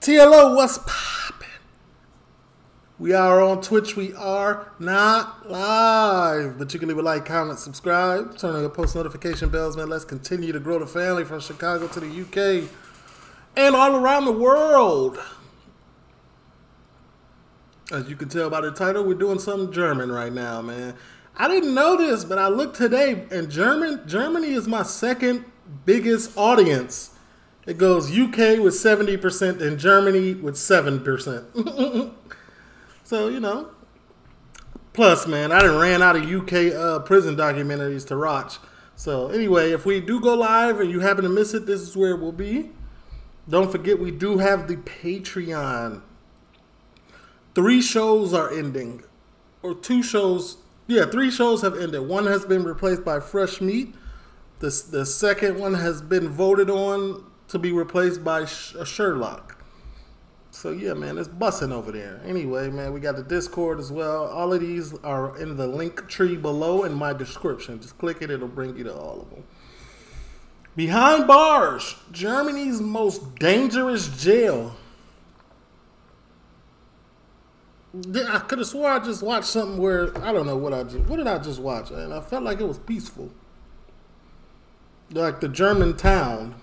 TLO, what's poppin'? We are on Twitch. We are not live. But you can leave a like, comment, subscribe, turn on your post notification bells, man. Let's continue to grow the family from Chicago to the UK and all around the world. As you can tell by the title, we're doing something German right now, man. I didn't know this, but I looked today, and Germany is my second biggest audience. It goes UK with 70% and Germany with 7%. So, you know. Plus, man, I done ran out of UK prison documentaries to watch. So, anyway, if we do go live and you happen to miss it, this is where it will be. Don't forget, we do have the Patreon. 3 shows are ending, or 2 shows. Yeah, 3 shows have ended. One has been replaced by Fresh Meat. The second one has been voted on to be replaced by Sherlock. So yeah, man, it's bussing over there. Anyway, man, we got the Discord as well. All of these are in the link tree below in my description. Just click it; it'll bring you to all of them. Behind bars, Germany's most dangerous jail. I could have swore I just watched something where I don't know what I just. What did I just watch? And I felt like it was peaceful, like the German town.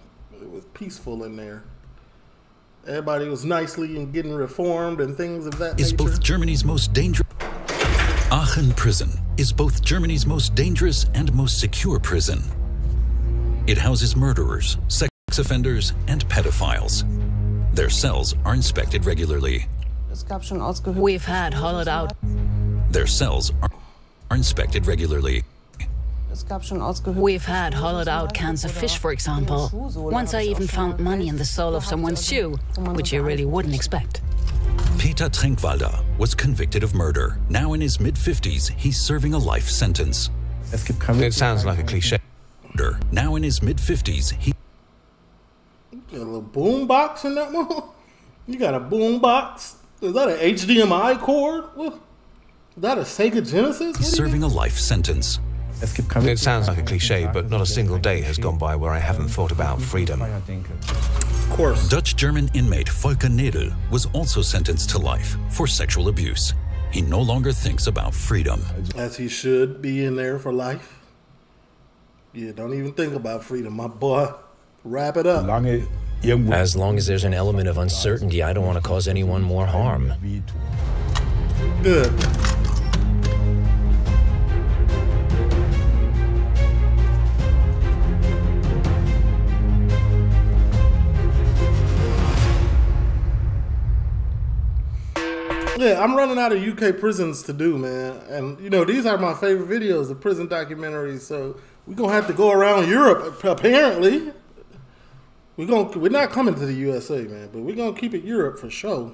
It was peaceful in there. Everybody was nicely and getting reformed and things of that nature. Is both Germany's most dangerous. Aachen prison is both Germany's most dangerous and most secure prison. It houses murderers, sex offenders, and pedophiles. Their cells are inspected regularly. We've had hollowed out. Their cells are inspected regularly. We've had hollowed out cans of fish, for example. Once I even found money in the sole of someone's shoe, which you really wouldn't expect. Peter Trenkwalder was convicted of murder. Now in his mid-50s, he's serving a life sentence. It sounds like a cliche. Now in his mid-50s, he... You got a little boombox in that one? You got a boombox? Is that an HDMI cord? Is that a Sega Genesis? He's serving a life sentence. It sounds like a cliche, but not a single day has gone by where I haven't thought about freedom. Of course. Dutch-German inmate Volker Nedel was also sentenced to life for sexual abuse. He no longer thinks about freedom. As he should be in there for life. Yeah, don't even think about freedom, my boy. Wrap it up. As long as there's an element of uncertainty, I don't want to cause anyone more harm. Good. Yeah, I'm running out of UK prisons to do, man. And, you know, these are my favorite videos, the prison documentaries. So we're going to have to go around Europe, apparently. We're not coming to the USA, man, but we're gonna keep it Europe for sure.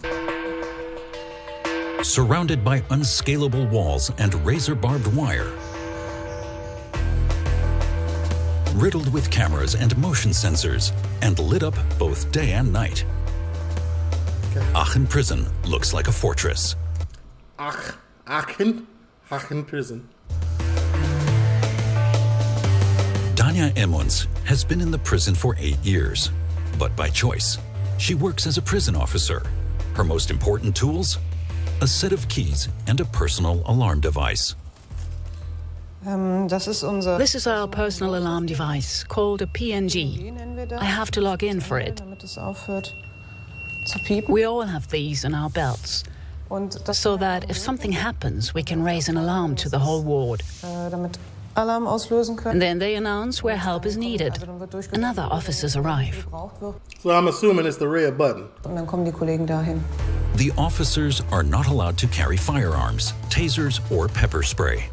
Surrounded by unscalable walls and razor-barbed wire, riddled with cameras and motion sensors, and lit up both day and night. Okay. Aachen Prison looks like a fortress. Aachen Prison. Dania Emunds has been in the prison for 8 years, but by choice. She works as a prison officer. Her most important tools? A set of keys and a personal alarm device. This is our personal alarm device, called a PNG. I have to log in for it. We all have these in our belts, so that if something happens, we can raise an alarm to the whole ward. And then they announce where help is needed, and other officers arrive. So I'm assuming it's the red button. The officers are not allowed to carry firearms, tasers, or pepper spray.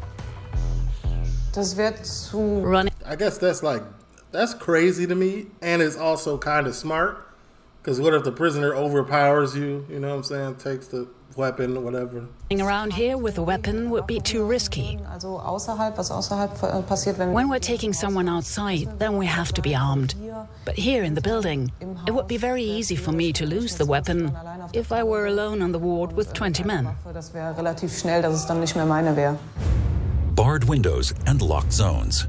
I guess that's crazy to me, and it's also kind of smart. Because what if the prisoner overpowers you, you know what I'm saying, takes the weapon, whatever. Around here with a weapon would be too risky. When we're taking someone outside, then we have to be armed. But here in the building, it would be very easy for me to lose the weapon if I were alone on the ward with 20 men. Barred windows and locked zones.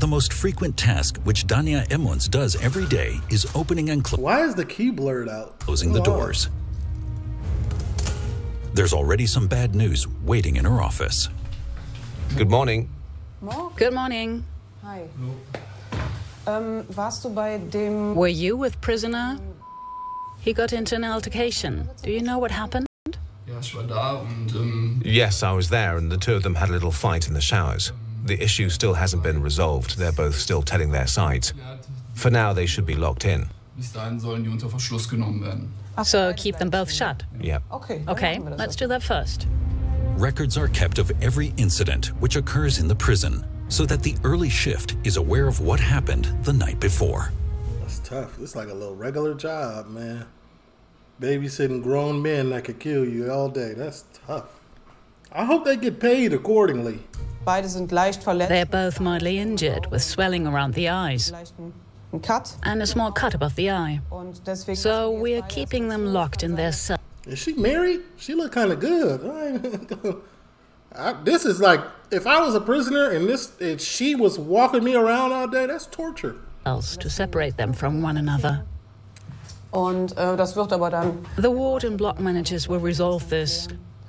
The most frequent task which Dania Emunds does every day is opening and closing. Why is the key blurred out? Closing the doors. There's already some bad news waiting in her office. Good morning. Good morning. Hi. Were you with prisoner? He got into an altercation. Do you know what happened? Yes, I was there, and the two of them had a little fight in the showers. The issue still hasn't been resolved. They're both still telling their sides. For now, they should be locked in. So keep them both shut? Yeah. Okay, let's do that first. Records are kept of every incident which occurs in the prison, so that the early shift is aware of what happened the night before. That's tough. It's like a little regular job, man. Babysitting grown men that could kill you all day. That's tough. I hope they get paid accordingly. They're both mildly injured, with swelling around the eyes and a small cut above the eye. So we're keeping them locked in their cell. Is she married? She looked kind of good. This is like, if I was a prisoner and if she was walking me around all day, that's torture. To separate them from one another. The ward and block managers will resolve this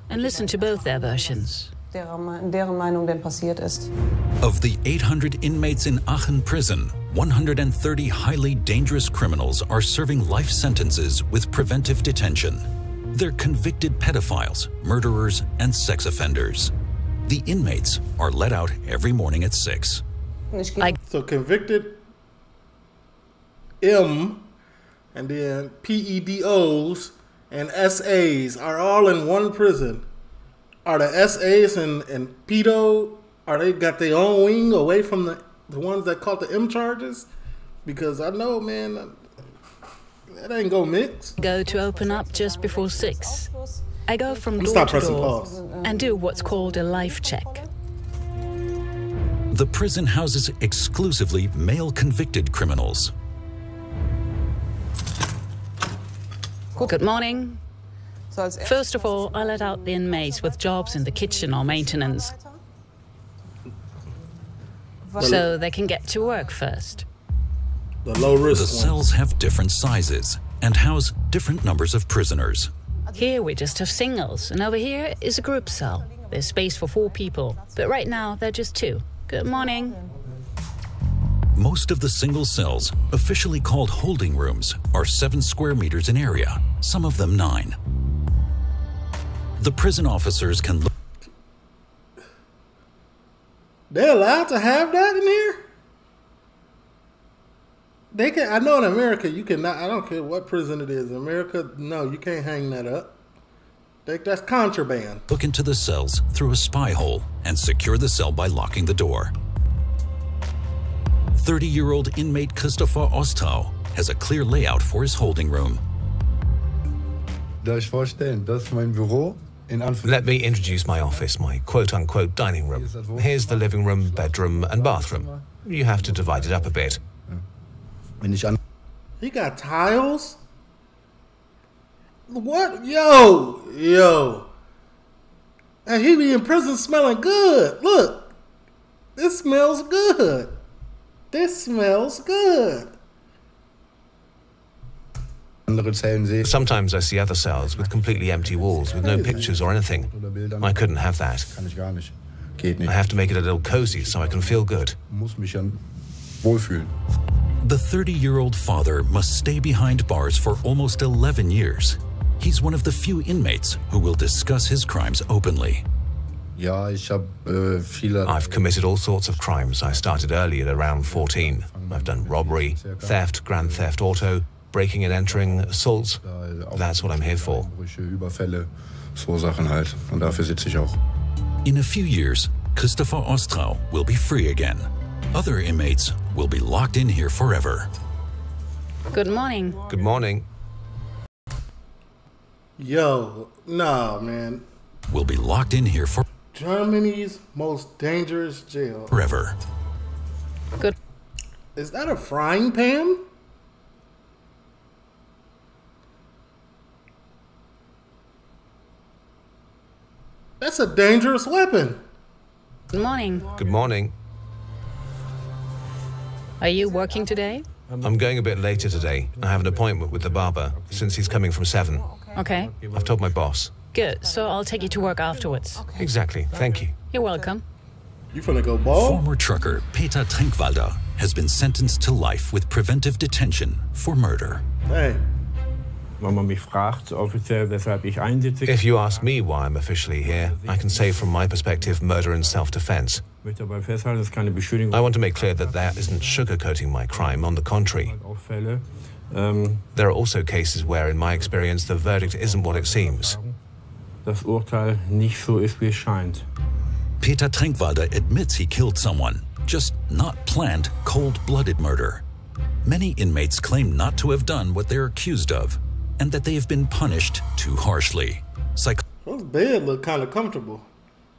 and listen to both their versions. Of the 800 inmates in Aachen prison, 130 highly dangerous criminals are serving life sentences with preventive detention. They're convicted pedophiles, murderers, and sex offenders. The inmates are let out every morning at 6. So convicted M and then PEDOs and SAs are all in one prison. Are the SAs and pedo, are they got their own wing away from the ones that caught the M charges? Because I know, man, that ain't gonna mix. Go to open up just before 6. I go from door to door and do what's called a life check. The prison houses exclusively male convicted criminals. Good morning. First of all, I let out the inmates with jobs in the kitchen or maintenance, so they can get to work first. The cells have different sizes and house different numbers of prisoners. Here we just have singles, and over here is a group cell. There's space for 4 people, but right now they're just 2. Good morning. Most of the single cells, officially called holding rooms, are 7 square meters in area, some of them 9. The prison officers can look. They're allowed to have that in here? They can. I know in America you cannot. I don't care what prison it is. In America, no, you can't hang that up. That's contraband. Look into the cells through a spy hole and secure the cell by locking the door. 30-year-old inmate Christopher Ostrau has a clear layout for his holding room. Let me introduce my office, my quote-unquote dining room. Here's the living room, bedroom, and bathroom. You have to divide it up a bit. He got tiles? What? Yo. And he be in prison smelling good. Look. This smells good. Sometimes I see other cells with completely empty walls, with no pictures or anything. I couldn't have that. I have to make it a little cozy so I can feel good. The 30-year-old father must stay behind bars for almost 11 years. He's one of the few inmates who will discuss his crimes openly. I've committed all sorts of crimes. I started early at around 14. I've done robbery, theft, grand theft auto, breaking and entering, assaults. That's what I'm here for. In a few years, Christopher Ostrau will be free again. Other inmates will be locked in here forever. Good morning. Good morning. Yo, nah, man. Will be locked in here for Germany's most dangerous jail forever. Good. Is that a frying pan? That's a dangerous weapon. Good morning. Good morning. Are you working today? I'm going a bit later today. I have an appointment with the barber, since he's coming from 7. Okay. I've told my boss. Good, so I'll take you to work afterwards. Exactly, thank you. You're welcome. You finna go ball? Former trucker Peter Trenkwalder has been sentenced to life with preventive detention for murder. Hey. If you ask me why I'm officially here, I can say from my perspective murder and self-defense. I want to make clear that that isn't sugarcoating my crime, on the contrary. There are also cases where, in my experience, the verdict isn't what it seems. Peter Trenkwalder admits he killed someone, just not planned, cold-blooded murder. Many inmates claim not to have done what they're accused of, and that they have been punished too harshly. This bed look kind of comfortable.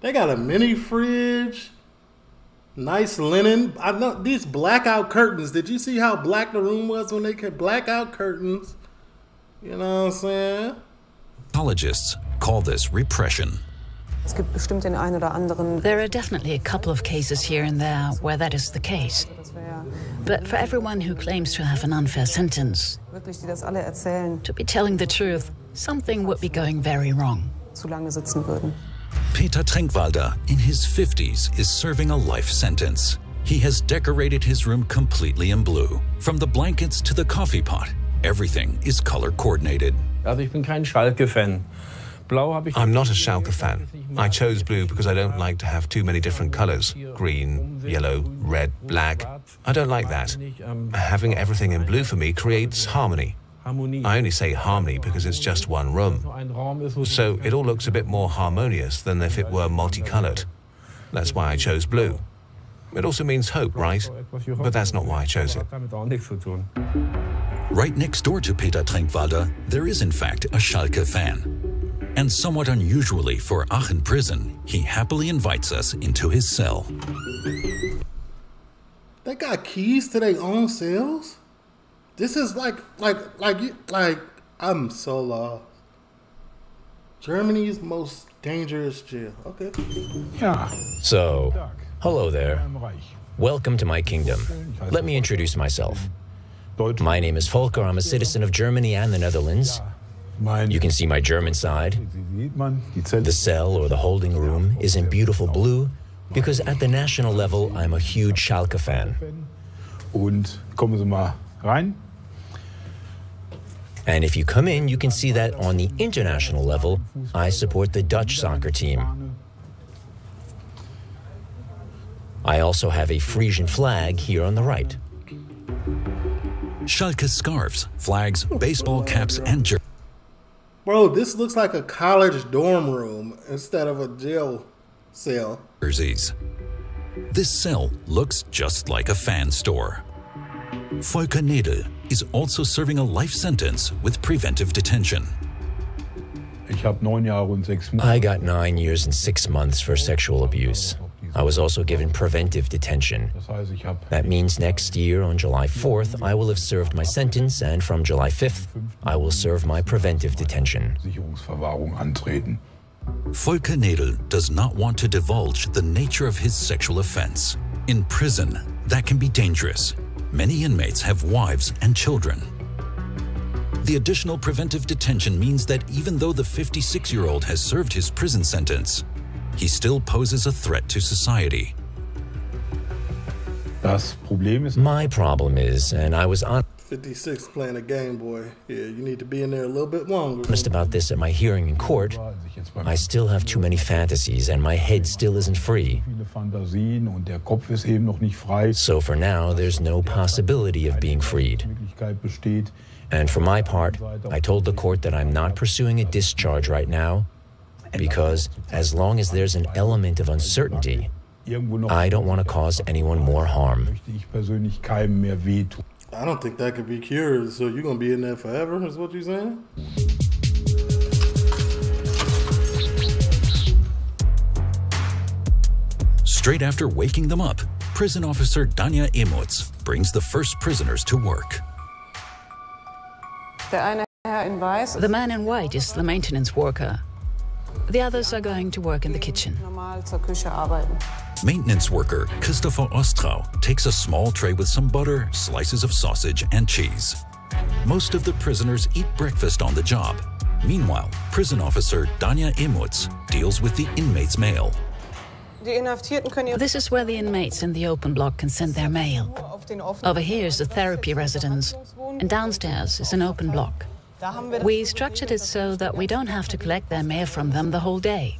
They got a mini fridge, nice linen. I know these blackout curtains. Did you see how black the room was when they kept blackout curtains? You know what I'm saying? Psychologists call this repression. There are definitely a couple of cases here and there where that is the case. But for everyone who claims to have an unfair sentence, to be telling the truth, something would be going very wrong. Peter Trenkwalder, in his 50s, is serving a life sentence. He has decorated his room completely in blue. From the blankets to the coffee pot, everything is color-coordinated. I'm not a Schalke fan. I chose blue because I don't like to have too many different colors. Green, yellow, red, black. I don't like that. Having everything in blue for me creates harmony. I only say harmony because it's just one room. So it all looks a bit more harmonious than if it were multicolored. That's why I chose blue. It also means hope, right? But that's not why I chose it. Right next door to Peter Trenkwalder, there is in fact a Schalke fan. And somewhat unusually for Aachen prison, he happily invites us into his cell. They got keys to their own cells? This is like I'm so lost. Germany's most dangerous jail. Okay. Yeah. So, hello there. Welcome to my kingdom. Let me introduce myself. My name is Volker. I'm a citizen of Germany and the Netherlands. You can see my German side. The cell, or the holding room, is in beautiful blue because at the national level I'm a huge Schalke fan. And if you come in, you can see that on the international level I support the Dutch soccer team. I also have a Frisian flag here on the right. Schalke scarves, flags, baseball caps and jerseys. Bro, this looks like a college dorm room instead of a jail cell. This cell looks just like a fan store. Volker Nedel is also serving a life sentence with preventive detention. I got 9 years and 6 months for sexual abuse. I was also given preventive detention. That means next year, on July 4th, I will have served my sentence, and from July 5th, I will serve my preventive detention. Volker Nedel does not want to divulge the nature of his sexual offense. In prison, that can be dangerous. Many inmates have wives and children. The additional preventive detention means that even though the 56-year-old has served his prison sentence, he still poses a threat to society. My problem is, and I was honest 56 playing a Game Boy. Yeah, you need to be in there a little bit longer. Honest about this at my hearing in court. I still have too many fantasies, and my head still isn't free. So for now, there's no possibility of being freed. And for my part, I told the court that I'm not pursuing a discharge right now, because as long as there's an element of uncertainty, I don't want to cause anyone more harm. I don't think that could be cured, so you're going to be in there forever, is what you're saying? Straight after waking them up, prison officer Dania Emunds brings the first prisoners to work. The man in white is the maintenance worker. The others are going to work in the kitchen. Maintenance worker Christopher Ostrau takes a small tray with some butter, slices of sausage and cheese. Most of the prisoners eat breakfast on the job. Meanwhile, prison officer Dania Emunds deals with the inmates' mail. This is where the inmates in the open block can send their mail. Over here is the therapy residence, and downstairs is an open block. We structured it so that we don't have to collect their mail from them the whole day.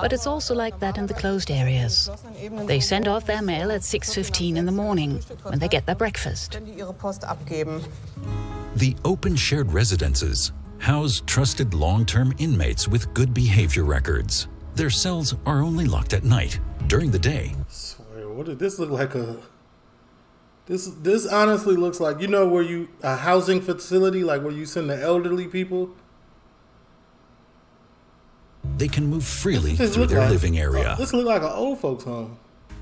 But it's also like that in the closed areas. They send off their mail at 6:15 in the morning, when they get their breakfast. The open shared residences house trusted long-term inmates with good behavior records. Their cells are only locked at night. During the day... What did this look like? This honestly looks like, you know, where you... A housing facility, like where you send the elderly people? They can move freely through their living area. This looks like an old folks home.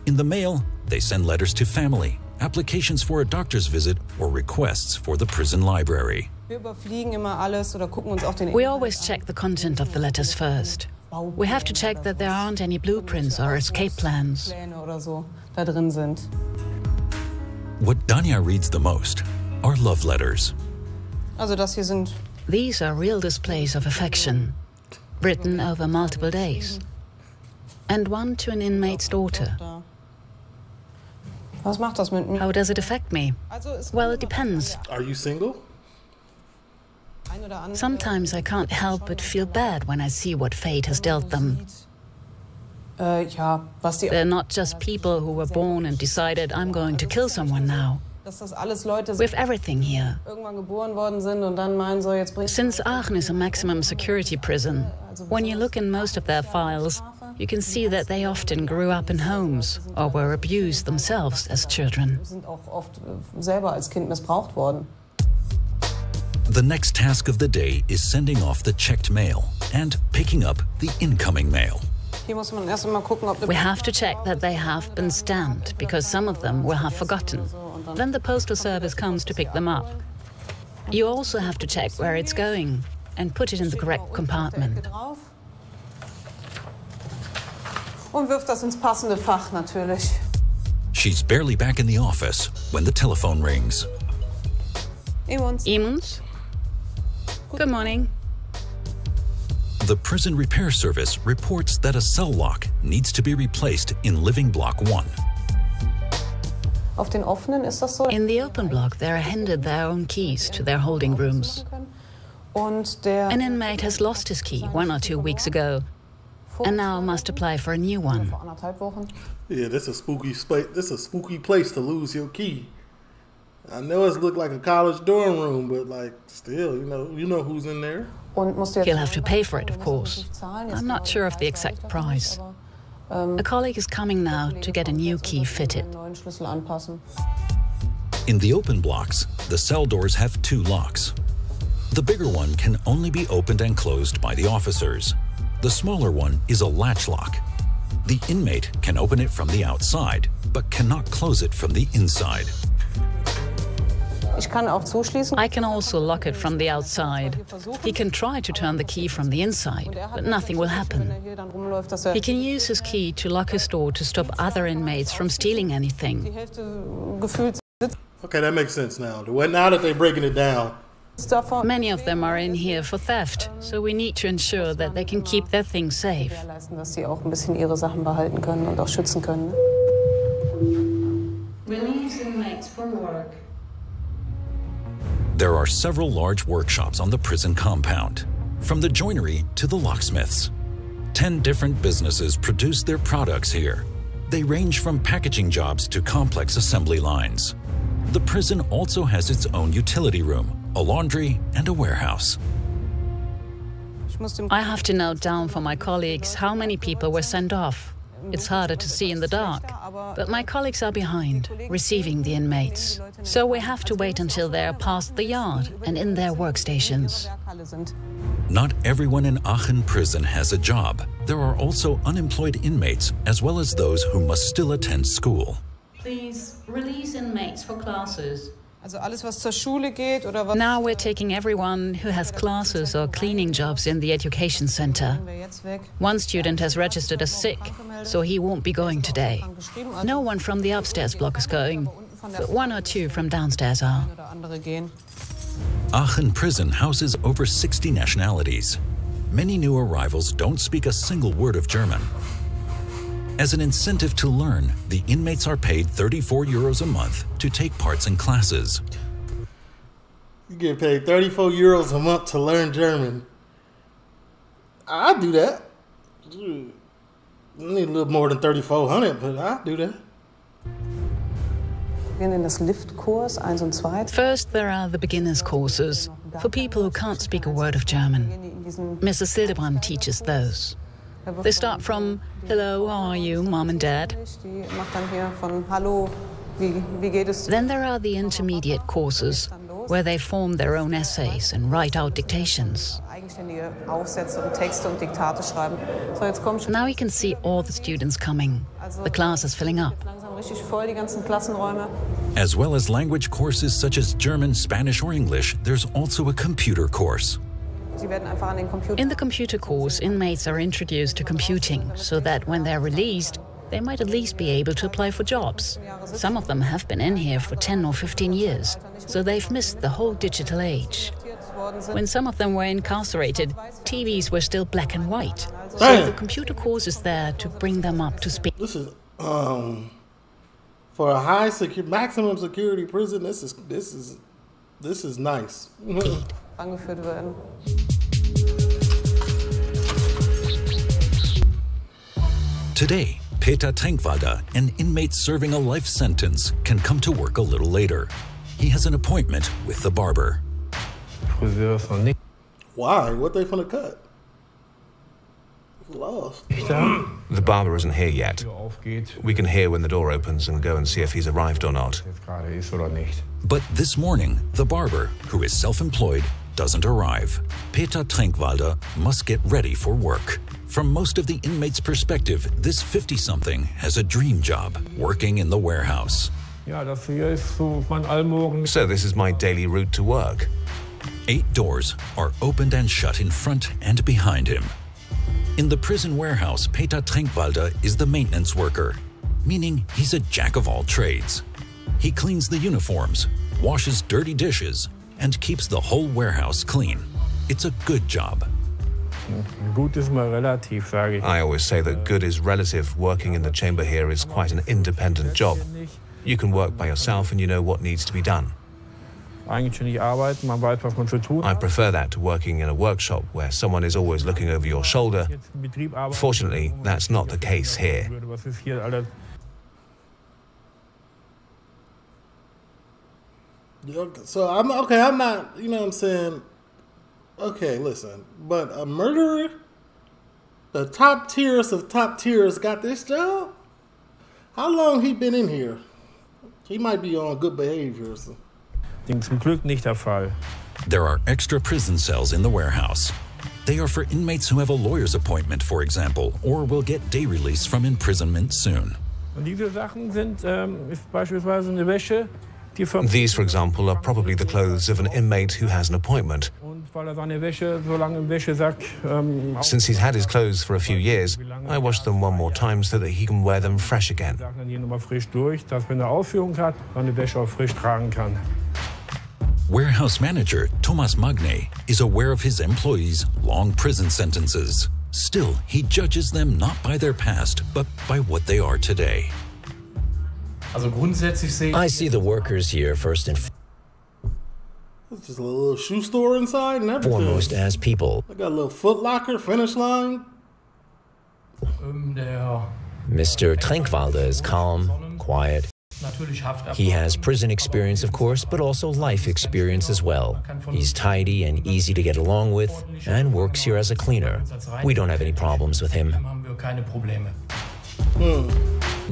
In the mail, they send letters to family, applications for a doctor's visit, or requests for the prison library. We always check the content of the letters first. We have to check that there aren't any blueprints or escape plans. What Dania reads the most are love letters. These are real displays of affection, written over multiple days. And one to an inmate's daughter. How does it affect me? Well, it depends. Are you single? Sometimes I can't help but feel bad when I see what fate has dealt them. They're not just people who were born and decided, I'm going to kill someone now. We have everything here. Since Aachen is a maximum security prison, when you look in most of their files, you can see that they often grew up in homes or were abused themselves as children. The next task of the day is sending off the checked mail and picking up the incoming mail. We have to check that they have been stamped, because some of them will have forgotten. Then the postal service comes to pick them up. You also have to check where it's going and put it in the correct compartment. She's barely back in the office when the telephone rings. Emunds? Good morning. The prison repair service reports that a cell lock needs to be replaced in living block 1. In the open block, they are handed their own keys to their holding rooms. An inmate has lost his key 1 or 2 weeks ago and now must apply for a new one. Yeah, this is a spooky place. This is a spooky place to lose your key. I know it looked like a college dorm room, but like, still, you know who's in there. He'll have to pay for it, of course. I'm not sure of the exact price. A colleague is coming now to get a new key fitted. In the open blocks, the cell doors have 2 locks. The bigger one can only be opened and closed by the officers. The smaller one is a latch lock. The inmate can open it from the outside, but cannot close it from the inside. I can also lock it from the outside. He can try to turn the key from the inside, but nothing will happen. He can use his key to lock his door to stop other inmates from stealing anything. Okay, that makes sense now. Now that they're breaking it down. Many of them are in here for theft, so we need to ensure that they can keep their things safe. Release inmates from work. There are several large workshops on the prison compound, from the joinery to the locksmiths. 10 different businesses produce their products here. They range from packaging jobs to complex assembly lines. The prison also has its own utility room, a laundry, and a warehouse. I have to note down for my colleagues how many people were sent off. It's harder to see in the dark, but my colleagues are behind, receiving the inmates. So we have to wait until they are past the yard and in their workstations. Not everyone in Aachen prison has a job. There are also unemployed inmates, as well as those who must still attend school. Please release inmates for classes. Now we're taking everyone who has classes or cleaning jobs in the education center. One student has registered as sick, so he won't be going today. No one from the upstairs block is going, but one or two from downstairs are. Aachen prison houses over 60 nationalities. Many new arrivals don't speak a single word of German. As an incentive to learn, the inmates are paid 34 euros a month to take parts in classes. You get paid 34 euros a month to learn German. I'll do that. Dude, I need a little more than 3,400, but I'll do that. First, there are the beginners' courses for people who can't speak a word of German. Mrs. Sildebrand teaches those. They start from, hello, how are you, mom and dad? Then there are the intermediate courses, where they form their own essays and write out dictations. Now you can see all the students coming. The class is filling up. As well as language courses such as German, Spanish or English, there's also a computer course. In the computer course, inmates are introduced to computing, so that when they're released, they might at least be able to apply for jobs. Some of them have been in here for 10 or 15 years, so they've missed the whole digital age. When some of them were incarcerated, TVs were still black and white, so the computer course is there to bring them up to speed. This is, for a high maximum security prison, this is nice. Today, Peter Trenkwalder, an inmate serving a life sentence, can come to work a little later. He has an appointment with the barber. Why? What they finna cut? Lost. The barber isn't here yet. We can hear when the door opens and go and see if he's arrived or not. But this morning, the barber, who is self-employed, doesn't arrive. Peter Trenkwalder must get ready for work. From most of the inmates' perspective, this 50-something has a dream job, working in the warehouse. So this is my daily route to work. 8 doors are opened and shut in front and behind him. In the prison warehouse, Peter Trenkwalder is the maintenance worker, meaning he's a jack of all trades. He cleans the uniforms, washes dirty dishes, and keeps the whole warehouse clean. It's a good job. I always say that good is relative. Working in the chamber here is quite an independent job. You can work by yourself and you know what needs to be done. I prefer that to working in a workshop where someone is always looking over your shoulder. Fortunately, that's not the case here. So I'm not, you know what I'm saying? Okay, listen, but a murderer, the top tiers of top tiers got this job? How long he been in here? He might be on good behavior. So. There are extra prison cells in the warehouse. They are for inmates who have a lawyer's appointment, for example, or will get day release from imprisonment soon. These, for example, are probably the clothes of an inmate who has an appointment. Since he's had his clothes for a few years, I wash them one more time so that he can wear them fresh again. Warehouse manager Thomas Magne is aware of his employees' long prison sentences. Still, he judges them not by their past, but by what they are today. I see the workers here first and just a little shoe store inside and everything. Foremost as people. I got a little Foot Locker, Finish Line. Mr. Trenkwalder is calm, quiet. He has prison experience, of course, but also life experience as well. He's tidy and easy to get along with and works here as a cleaner. We don't have any problems with him.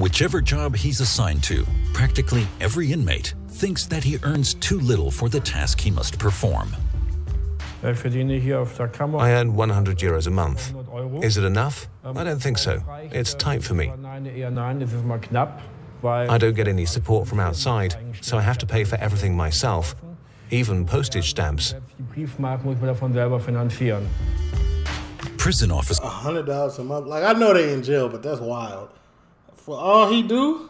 Whichever job he's assigned to, practically every inmate thinks that he earns too little for the task he must perform. I earn 100 euros a month. Is it enough? I don't think so. It's tight for me. I don't get any support from outside, so I have to pay for everything myself, even postage stamps. Prison officer. $100 a month. Like, I know they in jail, but that's wild. For all he do?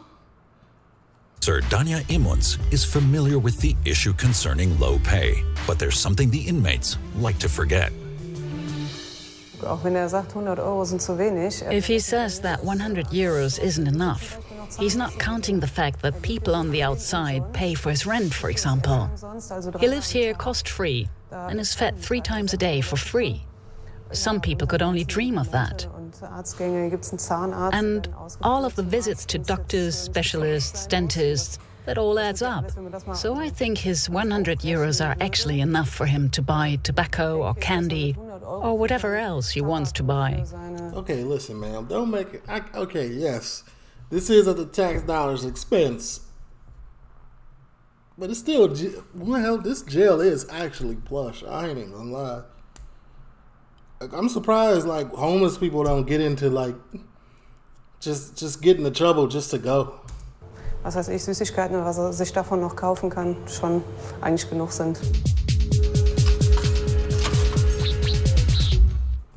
Sir Dania Emunds is familiar with the issue concerning low pay, but there's something the inmates like to forget. If he says that 100 euros isn't enough, he's not counting the fact that people on the outside pay for his rent, for example. He lives here cost-free and is fed 3 times a day for free. Some people could only dream of that. And all of the visits to doctors, specialists, dentists, that all adds up. So I think his 100 euros are actually enough for him to buy tobacco or candy or whatever else he wants to buy. Okay, listen, ma'am, don't make it. Okay, yes. This is at the tax dollars expense. But it's still, well, this jail is actually plush. I ain't even gonna lie. I'm surprised, like, homeless people don't get into, like, just get into trouble just to go. Was weiß ich, Süßigkeiten oder was er sich davon noch kaufen kann, schon eigentlich genug sind.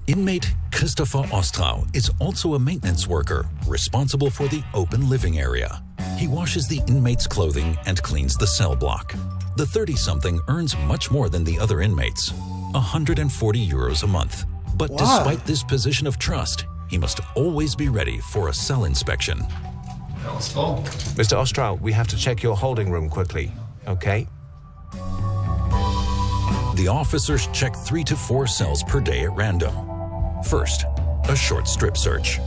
Inmate Christopher Ostrau is also a maintenance worker responsible for the open living area. He washes the inmates' clothing and cleans the cell block. The 30-something earns much more than the other inmates, 140 euros a month. But wow, despite this position of trust, he must always be ready for a cell inspection. Mr. Ostrau, we have to check your holding room quickly, okay? The officers check 3 to 4 cells per day at random. First, a short strip search.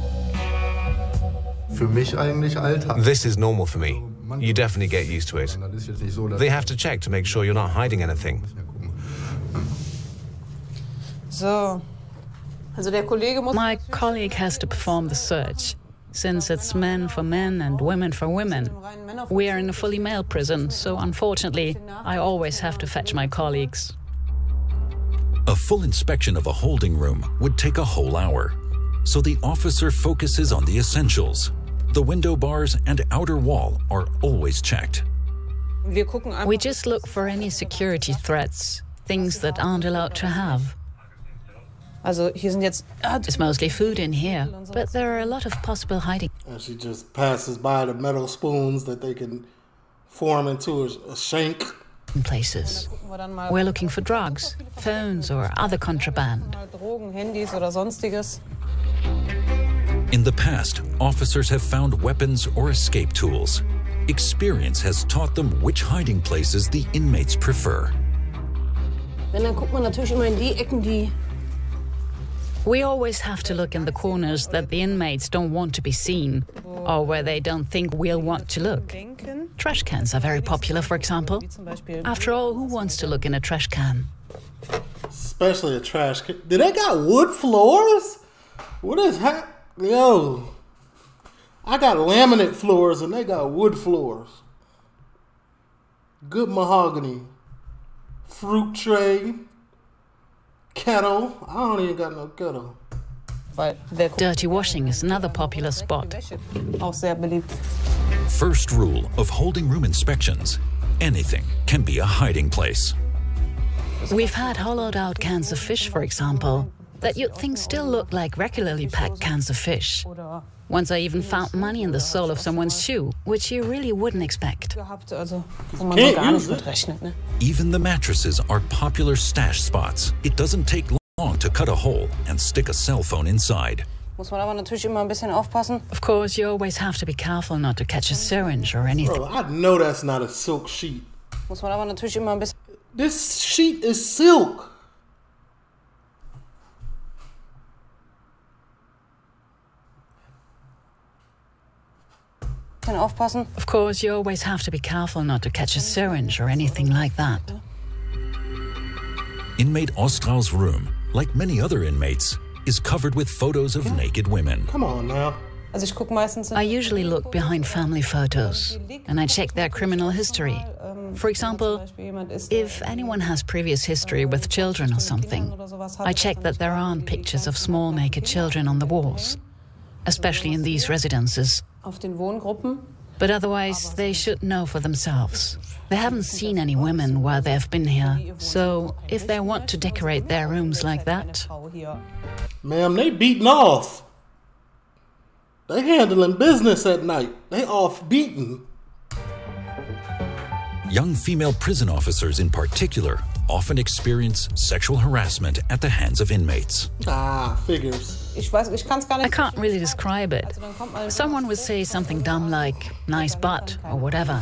This is normal for me. You definitely get used to it. They have to check to make sure you're not hiding anything. My colleague has to perform the search. Since it's men for men and women for women. We are in a fully male prison, so unfortunately, I always have to fetch my colleagues. A full inspection of a holding room would take a whole hour. So the officer focuses on the essentials. The window bars and outer wall are always checked. We just look for any security threats, things that aren't allowed to have. It's mostly food in here, but there are a lot of possible hiding. And she just passes by the metal spoons that they can form into a shank. Places. We're looking for drugs, phones or other contraband. In the past, officers have found weapons or escape tools. Experience has taught them which hiding places the inmates prefer. We always have to look in the corners that the inmates don't want to be seen, or where they don't think we'll want to look. Trash cans are very popular, for example. After all, who wants to look in a trash can? Especially a trash can. Do they got wood floors? What is happening? Yo, I got laminate floors and they got wood floors. Good mahogany. Fruit tray. Kettle. I don't even got no kettle. Dirty washing is another popular spot. First rule of holding room inspections. Anything can be a hiding place. We've had hollowed out cans of fish, for example, that you'd think still look like regularly packed cans of fish. Once I even found money in the sole of someone's shoe, which you really wouldn't expect. Even the mattresses are popular stash spots. It doesn't take long to cut a hole and stick a cell phone inside. Of course, you always have to be careful not to catch a syringe or anything. Bro, I know that's not a silk sheet. This sheet is silk. Of course, you always have to be careful not to catch a syringe or anything like that. Inmate Ostrau's room, like many other inmates, is covered with photos of naked women. Come on now. I usually look behind family photos and I check their criminal history. For example, if anyone has previous history with children or something, I check that there aren't pictures of small naked children on the walls, especially in these residences. But otherwise, they should know for themselves. They haven't seen any women while they've been here, so if they want to decorate their rooms like that... Ma'am, they beaten off. They handling business at night. They off beaten. Young female prison officers in particular often experience sexual harassment at the hands of inmates. Ah, figures. I can't really describe it. Someone would say something dumb like, nice butt, or whatever.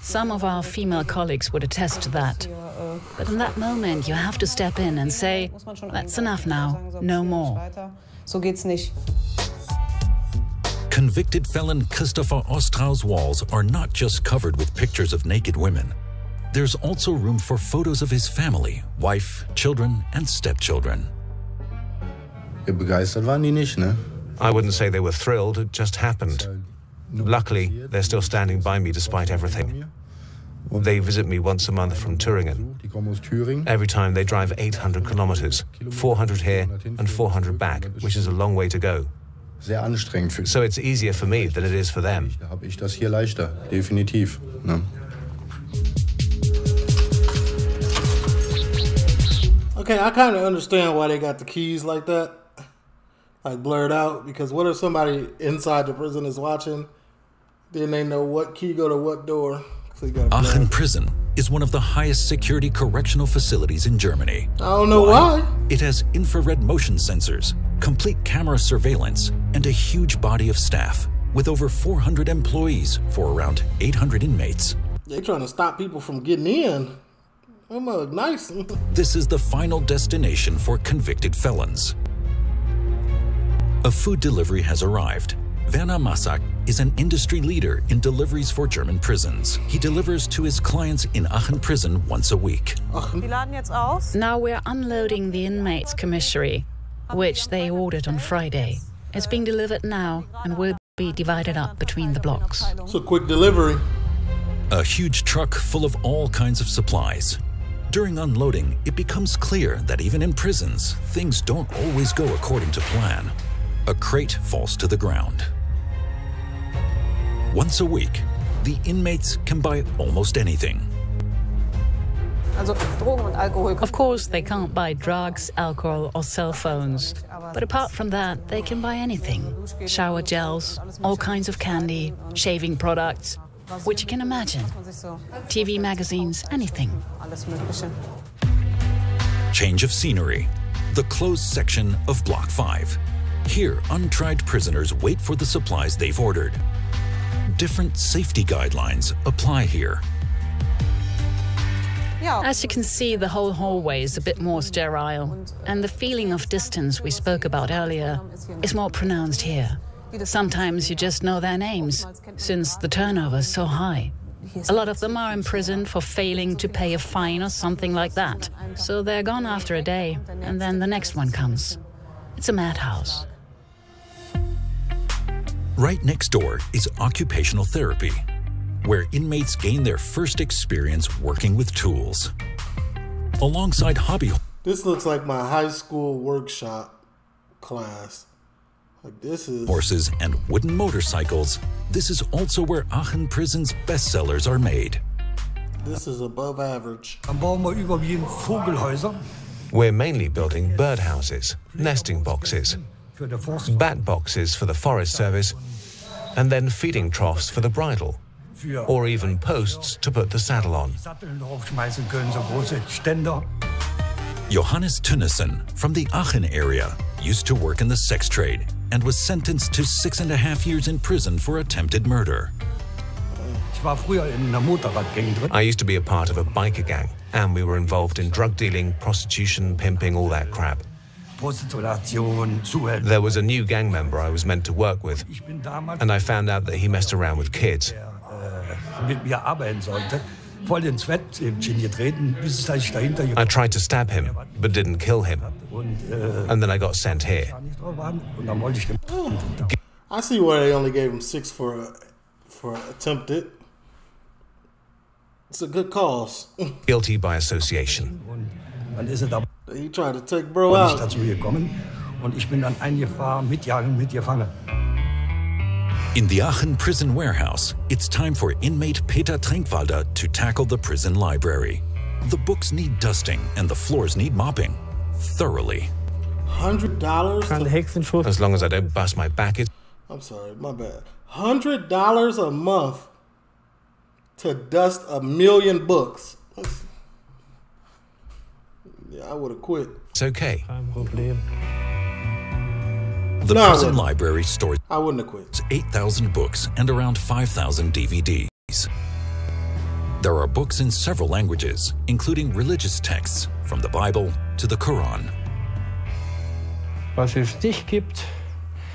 Some of our female colleagues would attest to that. But in that moment, you have to step in and say, that's enough now, no more. Convicted felon Christopher Ostrau's walls are not just covered with pictures of naked women. There's also room for photos of his family, wife, children, and stepchildren. I wouldn't say they were thrilled, it just happened. Luckily, they're still standing by me despite everything. They visit me once a month from Thuringen. Every time they drive 800 kilometers, 400 here and 400 back, which is a long way to go. So it's easier for me than it is for them. Okay, I kind of understand why they got the keys like that, like blurred out, because what if somebody inside the prison is watching? Then they know what key go to what door. So Aachen Prison is one of the highest security correctional facilities in Germany. I don't know why. It has infrared motion sensors, complete camera surveillance, and a huge body of staff with over 400 employees for around 800 inmates. They're trying to stop people from getting in. Nice. This is the final destination for convicted felons. A food delivery has arrived. Werner Masak is an industry leader in deliveries for German prisons. He delivers to his clients in Aachen prison once a week. Now we're unloading the inmates' commissary, which they ordered on Friday. It's being delivered now and will be divided up between the blocks. It's a quick delivery. A huge truck full of all kinds of supplies. During unloading, it becomes clear that even in prisons, things don't always go according to plan. A crate falls to the ground. Once a week, the inmates can buy almost anything. Of course, they can't buy drugs, alcohol, or cell phones. But apart from that, they can buy anything. Shower gels, all kinds of candy, shaving products, which you can imagine. TV magazines, anything. Change of scenery. The closed section of Block 5. Here, untried prisoners wait for the supplies they've ordered. Different safety guidelines apply here. As you can see, the whole hallway is a bit more sterile, and the feeling of distance we spoke about earlier is more pronounced here. Sometimes you just know their names, since the turnover is so high. A lot of them are imprisoned for failing to pay a fine or something like that. So they're gone after a day, and then the next one comes. It's a madhouse. Right next door is occupational therapy, where inmates gain their first experience working with tools. Alongside hobby... This looks like my high school workshop class. Like this is... horses and wooden motorcycles. This is also where Aachen Prison's bestsellers are made. This is above average. We're mainly building birdhouses, nesting boxes, bat boxes for the forest service, and then feeding troughs for the bridle, or even posts to put the saddle on. Johannes Tunnissen, from the Aachen area, used to work in the sex trade and was sentenced to 6.5 years in prison for attempted murder. I used to be a part of a biker gang, and we were involved in drug dealing, prostitution, pimping, all that crap. There was a new gang member I was meant to work with, and I found out that he messed around with kids. I tried to stab him, but didn't kill him, and then I got sent here. I see why they only gave him 6 for attempted. It's a good cause. Guilty by association. He tried to take bro out. In the Aachen prison warehouse, it's time for inmate Peter Trenkwalder to tackle the prison library. The books need dusting and the floors need mopping. Thoroughly. $100? As long as I don't bust my back, it's... I'm sorry, my bad. $100 a month to dust 1,000,000 books. Yeah, I would have quit. It's okay. The prison library stores 8,000 books and around 5,000 DVDs. There are books in several languages, including religious texts, from the Bible to the Quran.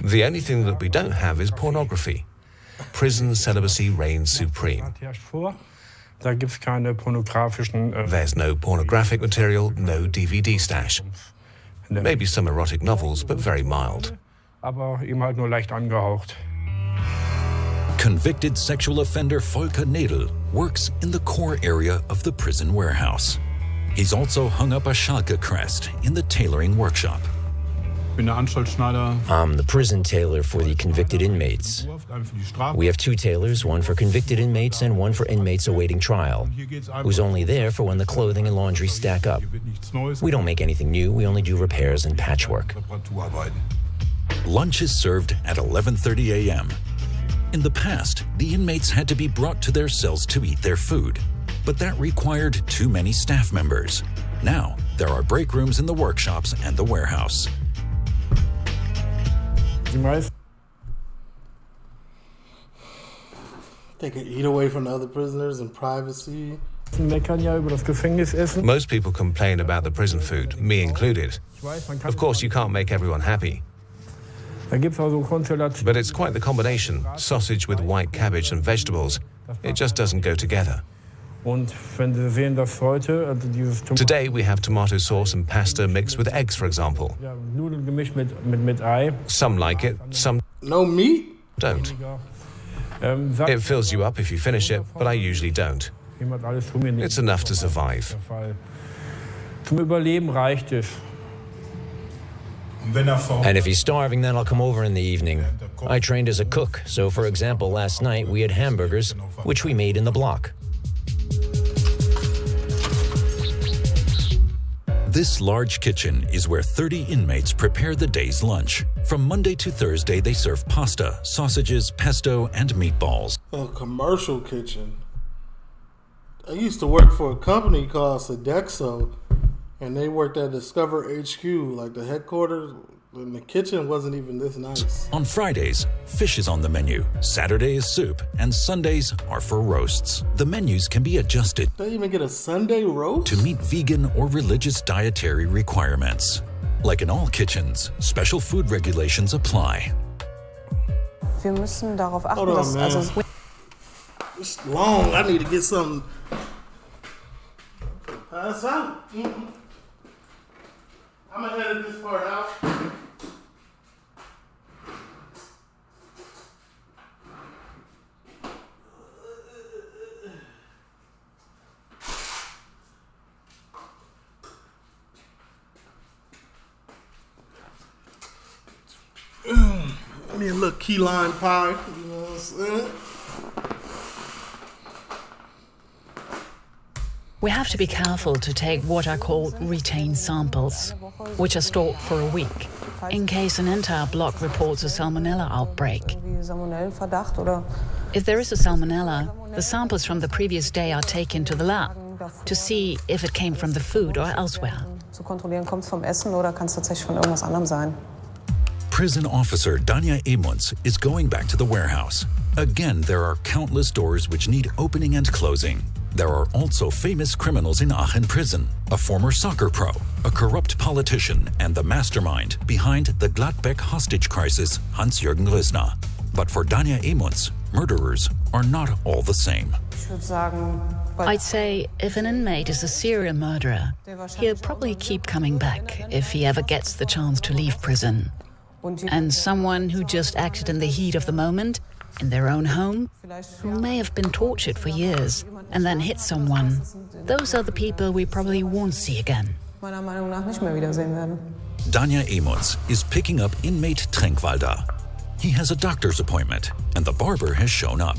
The only thing that we don't have is pornography. Prison celibacy reigns supreme. There's no pornographic material, no DVD stash. Maybe some erotic novels, but very mild. Convicted sexual offender Volker Nedel works in the core area of the prison warehouse. He's also hung up a Schalke crest in the tailoring workshop. I'm the prison tailor for the convicted inmates. We have two tailors, one for convicted inmates and one for inmates awaiting trial, who's only there for when the clothing and laundry stack up. We don't make anything new, we only do repairs and patchwork. Lunch is served at 11:30 a.m. In the past, the inmates had to be brought to their cells to eat their food, but that required too many staff members. Now, there are break rooms in the workshops and the warehouse. They can eat away from the other prisoners in privacy. Most people complain about the prison food, me included. Of course, you can't make everyone happy. But it's quite the combination, sausage with white cabbage and vegetables. It just doesn't go together. Today we have tomato sauce and pasta mixed with eggs, for example. Some like it, some no meat? Don't. It fills you up if you finish it, but I usually don't. It's enough to survive. And if he's starving, then I'll come over in the evening. I trained as a cook, so for example, last night we had hamburgers, which we made in the block. This large kitchen is where 30 inmates prepare the day's lunch. From Monday to Thursday, they serve pasta, sausages, pesto, and meatballs. A commercial kitchen. I used to work for a company called Sodexo, and they worked at Discover HQ, like the headquarters, and the kitchen wasn't even this nice. On Fridays, fish is on the menu, Saturday is soup, and Sundays are for roasts. The menus can be adjusted. They even get a Sunday roast? To meet vegan or religious dietary requirements. Like in all kitchens, special food regulations apply. Hold on, man. It's long, I need to get something. That's out. I'm gonna edit this part out. Give me a little key lime pie, you know what I'm saying? We have to be careful to take what are called retained samples, which are stored for a week, in case an entire block reports a salmonella outbreak. If there is a salmonella, the samples from the previous day are taken to the lab to see if it came from the food or elsewhere. Prison officer Dania Emunds is going back to the warehouse. Again, there are countless doors which need opening and closing. There are also famous criminals in Aachen prison, a former soccer pro, a corrupt politician, and the mastermind behind the Gladbeck hostage crisis, Hans-Jürgen Rissner. But for Dania Emunds, murderers are not all the same. I'd say if an inmate is a serial murderer, he'll probably keep coming back if he ever gets the chance to leave prison. And someone who just acted in the heat of the moment, in their own home, who may have been tortured for years and then hit someone. Those are the people we probably won't see again. Dania Emunds is picking up inmate Trenkwalder. He has a doctor's appointment, and the barber has shown up.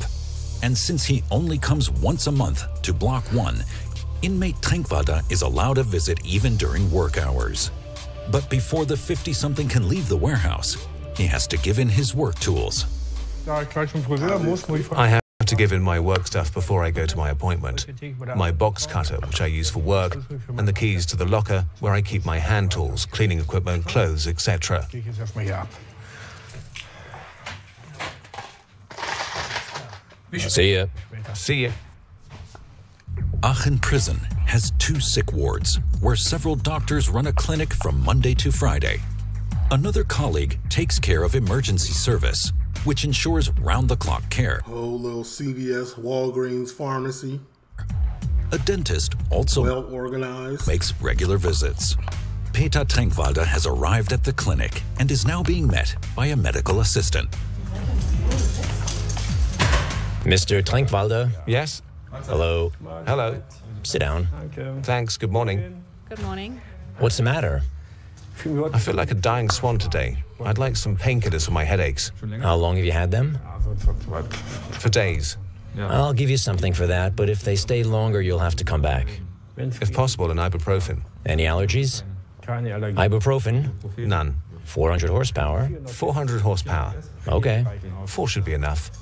And since he only comes once a month to Block 1, inmate Trenkwalder is allowed a visit even during work hours. But before the 50-something can leave the warehouse, he has to give in his work tools. I have to give in my work stuff before I go to my appointment. My box cutter, which I use for work, and the keys to the locker, where I keep my hand tools, cleaning equipment, clothes, etc. See ya. See ya. Aachen Prison has two sick wards, where several doctors run a clinic from Monday to Friday. Another colleague takes care of emergency service, which ensures round-the-clock care. Whole little CVS, Walgreens pharmacy. A dentist also well-organized makes regular visits. Peter Trenkwalder has arrived at the clinic and is now being met by a medical assistant. Mr. Trenkwalder? Yes? Hello. Hello. Sit down. Thanks. Good morning. Good morning. What's the matter? I feel like a dying swan today. I'd like some painkillers for my headaches. How long have you had them? For days. I'll give you something for that, but if they stay longer, you'll have to come back. If possible, an ibuprofen. Any allergies? Ibuprofen? None. 400 horsepower? 400 horsepower. Okay. 4 should be enough.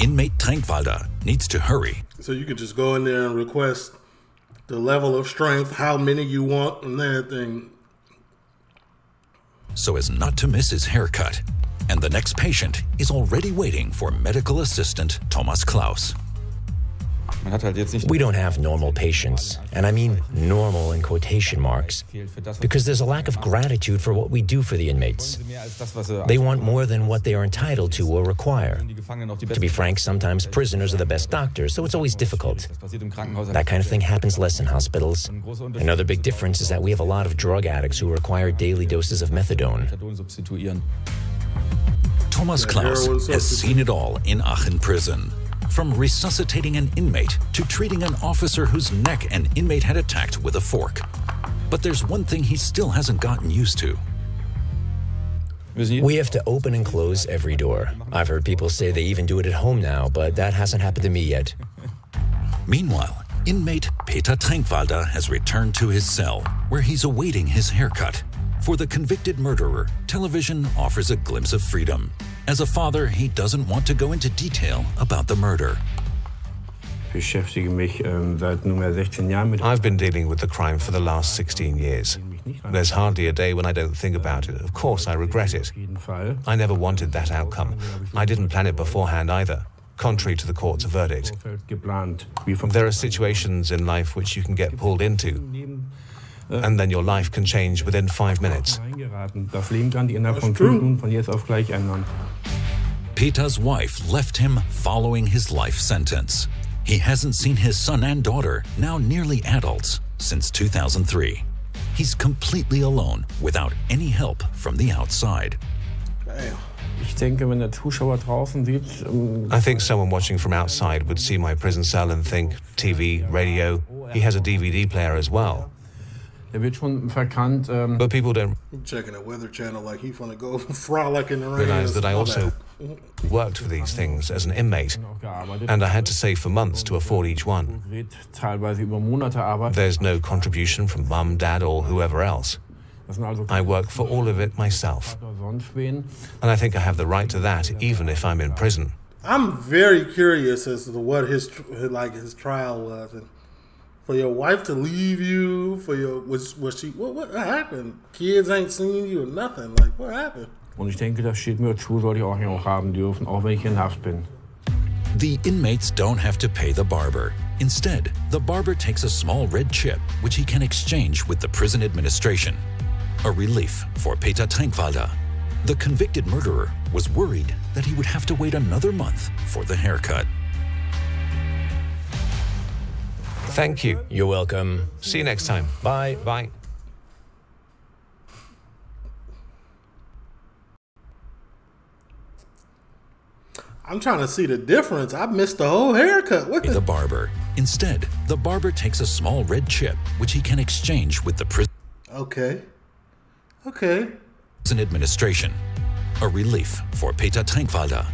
Inmate Trenkwalder needs to hurry. So you could just go in there and request the level of strength, how many you want, and everything. So as not to miss his haircut. And the next patient is already waiting for medical assistant Thomas Klaus. We don't have normal patients, and I mean normal in quotation marks, because there's a lack of gratitude for what we do for the inmates. They want more than what they are entitled to or require. To be frank, sometimes prisoners are the best doctors, so it's always difficult. That kind of thing happens less in hospitals. Another big difference is that we have a lot of drug addicts who require daily doses of methadone. Thomas Klaus has seen it all in Aachen prison. From resuscitating an inmate to treating an officer whose neck an inmate had attacked with a fork. But there's one thing he still hasn't gotten used to. We have to open and close every door. I've heard people say they even do it at home now, but that hasn't happened to me yet. Meanwhile, inmate Peter Trenkwalder has returned to his cell, where he's awaiting his haircut. For the convicted murderer, television offers a glimpse of freedom. As a father, he doesn't want to go into detail about the murder. I've been dealing with the crime for the last 16 years. There's hardly a day when I don't think about it. Of course, I regret it. I never wanted that outcome. I didn't plan it beforehand either, contrary to the court's verdict. There are situations in life which you can get pulled into, and then your life can change within 5 minutes. Peter's wife left him following his life sentence. He hasn't seen his son and daughter, now nearly adults, since 2003. He's completely alone, without any help from the outside. I think someone watching from outside would see my prison cell and think, TV, radio, he has a DVD player as well. But people don't checking the weather channel like he's gonna go frolic in the rain. Realize that I also worked for these things as an inmate, and I had to save for months to afford each one. There's no contribution from mum, dad, or whoever else. I work for all of it myself, and I think I have the right to that, even if I'm in prison. I'm very curious as to what his trial was. For your wife to leave you, for your what happened? Kids ain't seen you or nothing. Like, what happened? The inmates don't have to pay the barber. Instead, the barber takes a small red chip, which he can exchange with the prison administration. A relief for Peter Trenkwalder. The convicted murderer was worried that he would have to wait another month for the haircut. Thank you. You're welcome. See you next time. Bye. Bye. I'm trying to see the difference. I missed the whole haircut. What the barber. Instead, the barber takes a small red chip, which he can exchange with the prison administration. A relief for Peter Trenkwalder.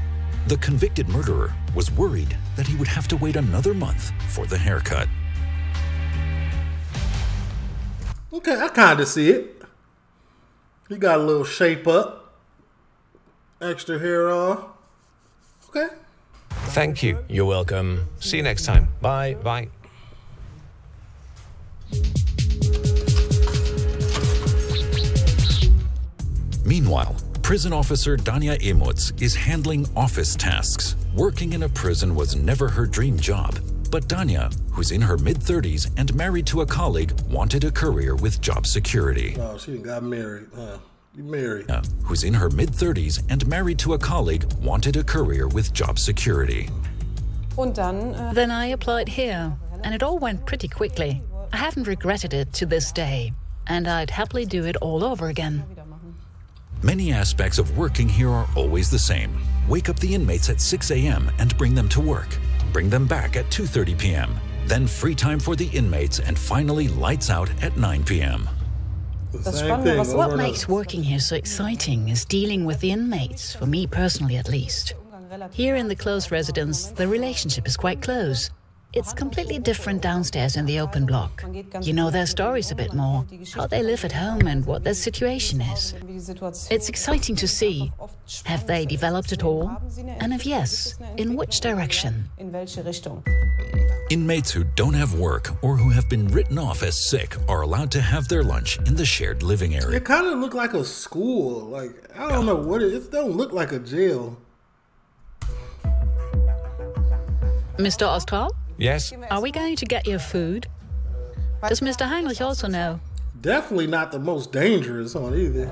The convicted murderer was worried that he would have to wait another month for the haircut. Okay, I kind of see it. He got a little shape up. Extra hair on. Okay. Thank you. You're welcome. See you next time. Bye. Bye. Meanwhile, prison officer Dania Emunds is handling office tasks. Working in a prison was never her dream job, but Dania, who's in her mid-30s and married to a colleague, wanted a career with job security. Oh, she got married, huh? You married. Who's in her mid-30s and married to a colleague, wanted a career with job security. Then I applied here, and it all went pretty quickly. I haven't regretted it to this day, and I'd happily do it all over again. Many aspects of working here are always the same. Wake up the inmates at 6 a.m. and bring them to work. Bring them back at 2:30 p.m. Then free time for the inmates and finally lights out at 9 p.m. What makes working here so exciting is dealing with the inmates, for me personally at least. Here in the close residence, the relationship is quite close. It's completely different downstairs in the open block. You know their stories a bit more, how they live at home and what their situation is. It's exciting to see. Have they developed at all? And if yes, in which direction? Inmates who don't have work or who have been written off as sick are allowed to have their lunch in the shared living area. It kind of looked like a school. Like, I don't know what it is. It don't look like a jail. Mr. Ostrau? Yes? Are we going to get your food? Does Mr. Heinrich also know? Definitely not the most dangerous one either.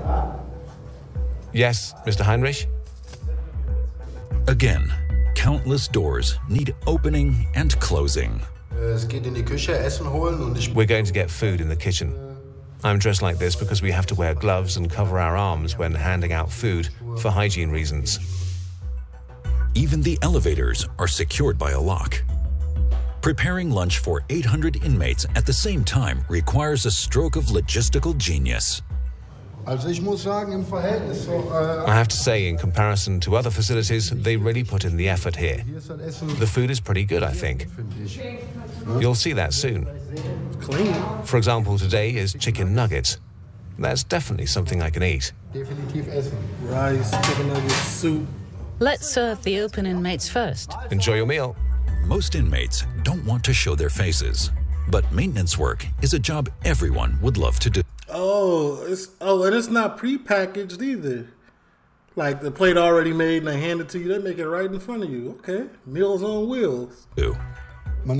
Yes, Mr. Heinrich? Again, countless doors need opening and closing. We're going to get food in the kitchen. I'm dressed like this because we have to wear gloves and cover our arms when handing out food for hygiene reasons. Even the elevators are secured by a lock. Preparing lunch for 800 inmates at the same time requires a stroke of logistical genius. I have to say, in comparison to other facilities, they really put in the effort here. The food is pretty good, I think. You'll see that soon. For example, today is chicken nuggets. That's definitely something I can eat. Rice, chicken nuggets, soup. Let's serve the open inmates first. Enjoy your meal. Most inmates don't want to show their faces, but maintenance work is a job everyone would love to do. And it's not prepackaged either. Like the plate already made and they hand it to you, they make it right in front of you. Okay, meals on wheels. You're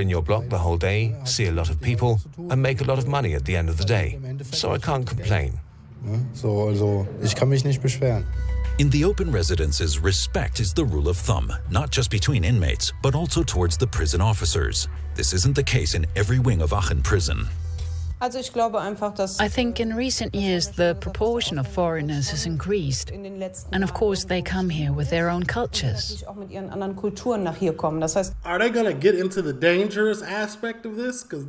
in your block the whole day, see a lot of people, and make a lot of money at the end of the day. So I can't complain. In the open residences, respect is the rule of thumb, not just between inmates, but also towards the prison officers. This isn't the case in every wing of Aachen prison. I think in recent years the proportion of foreigners has increased. And of course they come here with their own cultures. Are they going to get into the dangerous aspect of this? Because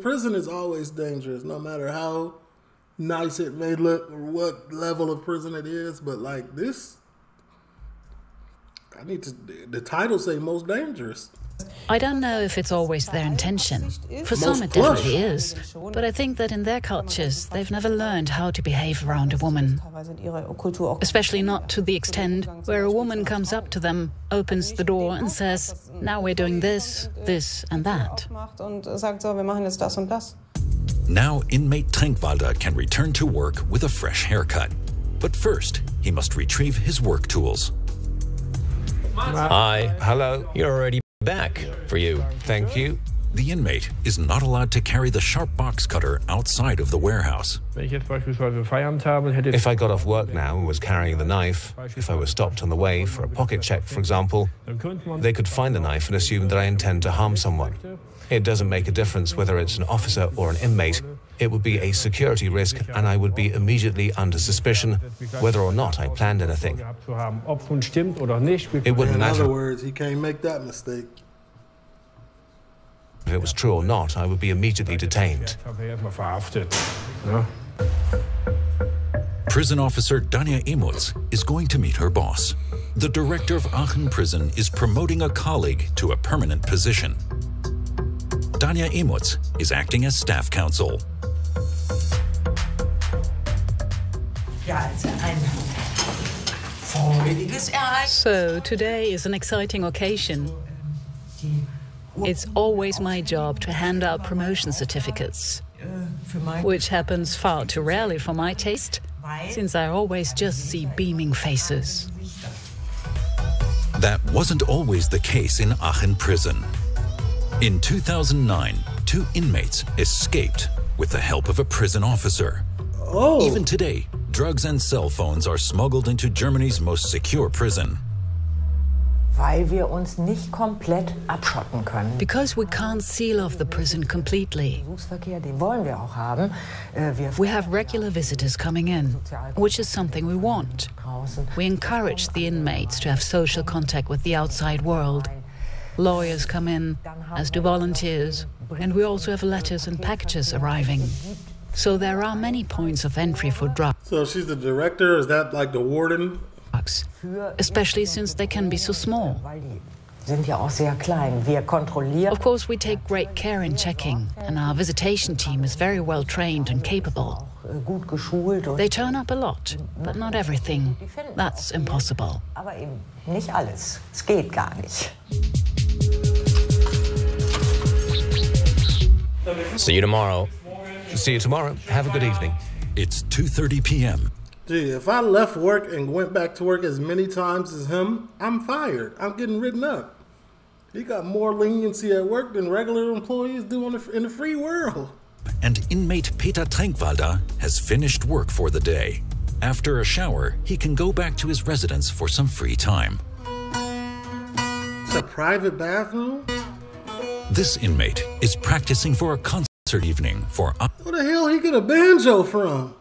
prison is always dangerous, no matter how nice it may look, or what level of prison it is, but like this, the title say most dangerous. I don't know if it's always their intention. For some it definitely is, but I think that in their cultures they've never learned how to behave around a woman. Especially not to the extent where a woman comes up to them, opens the door and says, now we're doing this, this and that. Now inmate Trenkwalder can return to work with a fresh haircut. But first, he must retrieve his work tools. Hi. Hello. You're already back. For you. Thank you. The inmate is not allowed to carry the sharp box cutter outside of the warehouse. If I got off work now and was carrying the knife, if I was stopped on the way for a pocket check, for example, they could find the knife and assume that I intend to harm someone. It doesn't make a difference whether it's an officer or an inmate. It would be a security risk and I would be immediately under suspicion whether or not I planned anything. It wouldn't matter. In other words, he can't make that mistake. If it was true or not, I would be immediately detained. Prison officer Dania Emunds is going to meet her boss. The director of Aachen prison is promoting a colleague to a permanent position. Dania Emunds is acting as staff counsel. So today is an exciting occasion. It's always my job to hand out promotion certificates, which happens far too rarely for my taste, since I always just see beaming faces. That wasn't always the case in Aachen prison. In 2009, 2 inmates escaped with the help of a prison officer. Oh. Even today, drugs and cell phones are smuggled into Germany's most secure prison. Because we can't seal off the prison completely. We have regular visitors coming in, which is something we want. We encourage the inmates to have social contact with the outside world. Lawyers come in, as do volunteers, and we also have letters and packages arriving. So there are many points of entry for drugs. So she's the director, is that like the warden? Especially since they can be so small. Of course, we take great care in checking, and our visitation team is very well trained and capable. They turn up a lot, but not everything. That's impossible. See you tomorrow. See you tomorrow. Have a good evening. It's 2:30 p.m. Gee, if I left work and went back to work as many times as him, I'm fired. I'm getting written up. He got more leniency at work than regular employees do in the free world. And inmate Peter Trenkwalder has finished work for the day. After a shower, he can go back to his residence for some free time. It's a private bathroom? This inmate is practicing for a concert evening for... Where the hell he get a banjo from?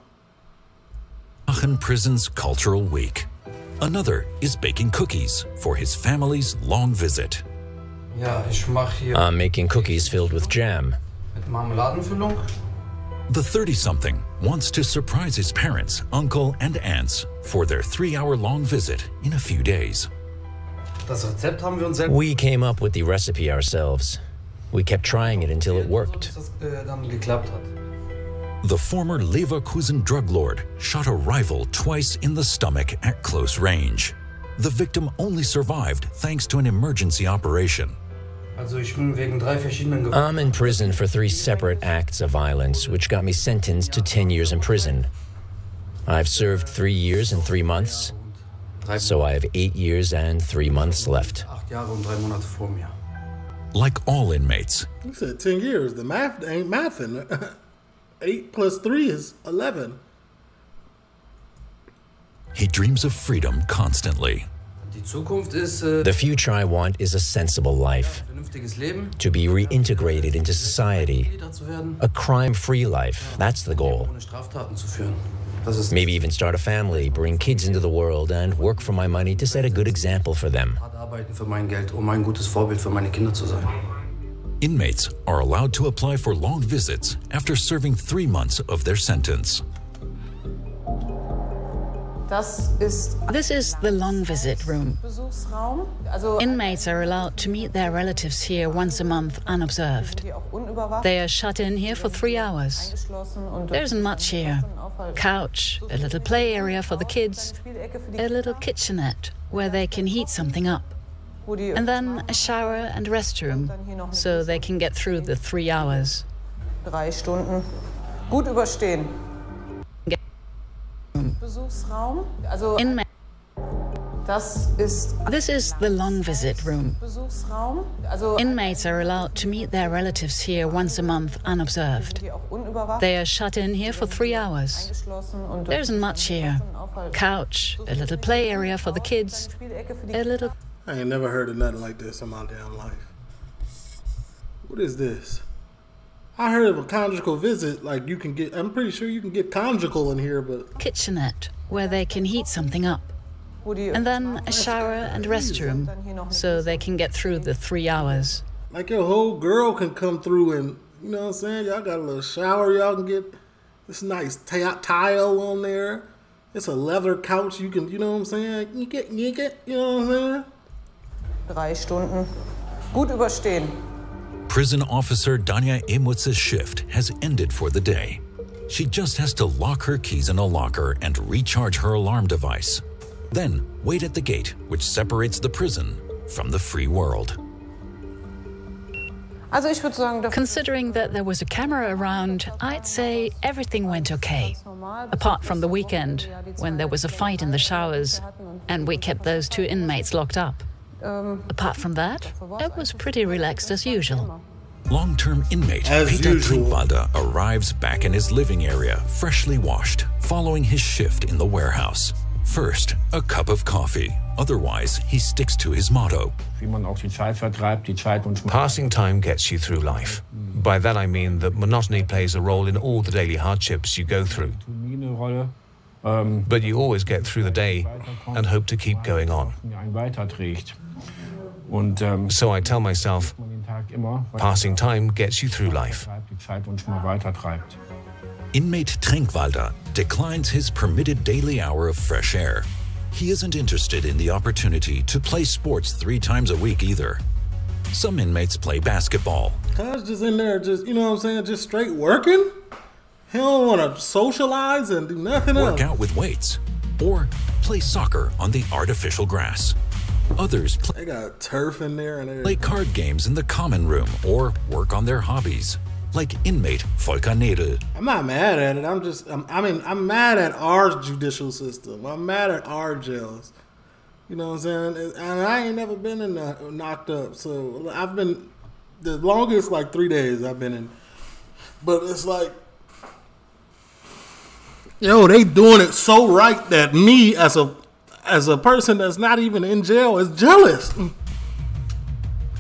Aachen Prison's Cultural Week. Another is baking cookies for his family's long visit. I'm making cookies filled with jam. The 30-something wants to surprise his parents, uncle and aunts for their 3-hour-long visit in a few days. We came up with the recipe ourselves. We kept trying it until it worked. The former Leverkusen drug lord shot a rival twice in the stomach at close range. The victim only survived thanks to an emergency operation. I'm in prison for 3 separate acts of violence, which got me sentenced to 10 years in prison. I've served 3 years and 3 months, so I have 8 years and 3 months left. Like all inmates... You said 10 years, the math ain't mathing. 8 plus 3 is 11. He dreams of freedom constantly. The future I want is a sensible life, to be reintegrated into society, a crime-free life. That's the goal. Maybe even start a family, bring kids into the world, and work for my money to set a good example for them. Inmates are allowed to apply for long visits after serving 3 months of their sentence. This is the long visit room. Inmates are allowed to meet their relatives here once a month unobserved. They are shut in here for 3 hours. There isn't much here. Couch, a little play area for the kids, a little kitchenette where they can heat something up. And then a shower and restroom, so they can get through the 3 hours. This is the long visit room. Inmates are allowed to meet their relatives here once a month unobserved. They are shut in here for 3 hours. There isn't much here. Couch, a little play area for the kids, a little... I ain't never heard of nothing like this in my damn life. What is this? I heard of a conjugal visit, like you can get, I'm pretty sure you can get conjugal in here, but... Kitchenette, where they can heat something up. And then a shower and restroom, so they can get through the 3 hours. Like your whole girl can come through and, you know what I'm saying? Y'all got a little shower, y'all can get this nice tile on there. It's a leather couch. You can, you know what I'm saying? You know what I'm saying? 3 Stunden. Gut überstehen. Prison officer Dania Emunds' shift has ended for the day. She just has to lock her keys in a locker and recharge her alarm device. Then wait at the gate, which separates the prison from the free world. Considering that there was a camera around, I'd say everything went okay. Apart from the weekend, when there was a fight in the showers, and we kept those 2 inmates locked up. Apart from that, it was pretty relaxed as usual. Long-term inmate Peter Trenkwalder arrives back in his living area, freshly washed, following his shift in the warehouse. First, a cup of coffee. Otherwise, he sticks to his motto. Passing time gets you through life. By that I mean that monotony plays a role in all the daily hardships you go through. But you always get through the day and hope to keep going on. So I tell myself, passing time gets you through life. Inmate Trenkwalder declines his permitted daily hour of fresh air. He isn't interested in the opportunity to play sports 3 times a week either. Some inmates play basketball. Guys just in there, just, you know what I'm saying, just straight working? He don't want to socialize and do nothing else. Work out with weights or play soccer on the artificial grass. Others play, they got turf in there and play card games in the common room or work on their hobbies. Like inmate Volker Nedel. I'm not mad at it. I'm just, I'm mad at our judicial system. I'm mad at our jails. You know what I'm saying? And I ain't never been in knocked up. So I've been, the longest like 3 days I've been in. But it's like, yo, they doing it so right that me as a person that's not even in jail is jealous.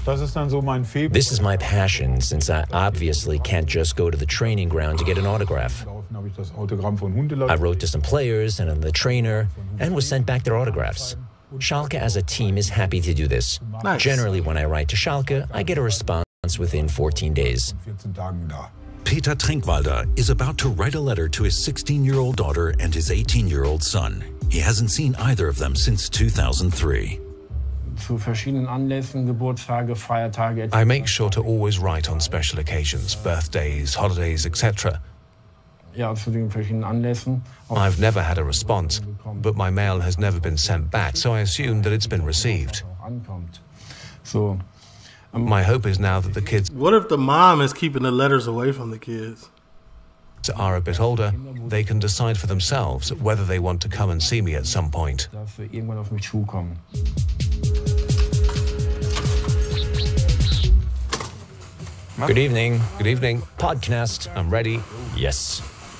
This is my passion, since I obviously can't just go to the training ground to get an autograph. I wrote to some players and the trainer and was sent back their autographs. Schalke as a team is happy to do this. Nice. Generally, when I write to Schalke, I get a response within 14 days. Peter Trenkwalder is about to write a letter to his 16-year-old daughter and his 18-year-old son. He hasn't seen either of them since 2003. I make sure to always write on special occasions, birthdays, holidays, etc. I've never had a response, but my mail has never been sent back, so I assume that it's been received. My hope is now that the kids... What if the mom is keeping the letters away from the kids? Are a bit older, they can decide for themselves whether they want to come and see me at some point. Good evening. Good evening. Podknast. I'm ready. Yes.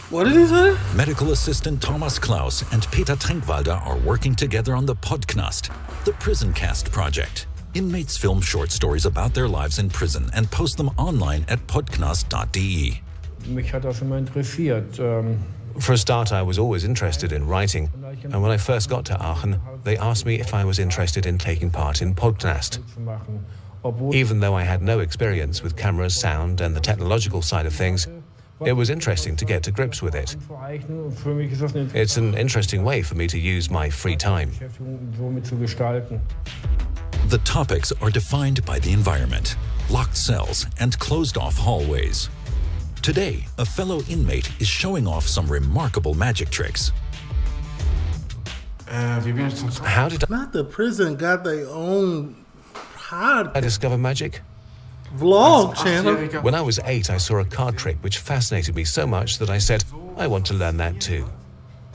What did he say? Medical assistant Thomas Klaus and Peter Trenkwalder are working together on the Podknast, the prison cast project. Inmates film short stories about their lives in prison and post them online at podknast.de. For a start, I was always interested in writing, and when I first got to Aachen, they asked me if I was interested in taking part in Podknast. Even though I had no experience with cameras, sound, and the technological side of things, it was interesting to get to grips with it. It's an interesting way for me to use my free time. The topics are defined by the environment, locked cells, and closed-off hallways. Today, a fellow inmate is showing off some remarkable magic tricks. How did I... Not the prison got their own... How I discover magic? Vlog channel. When I was 8, I saw a card trick which fascinated me so much that I said, I want to learn that too.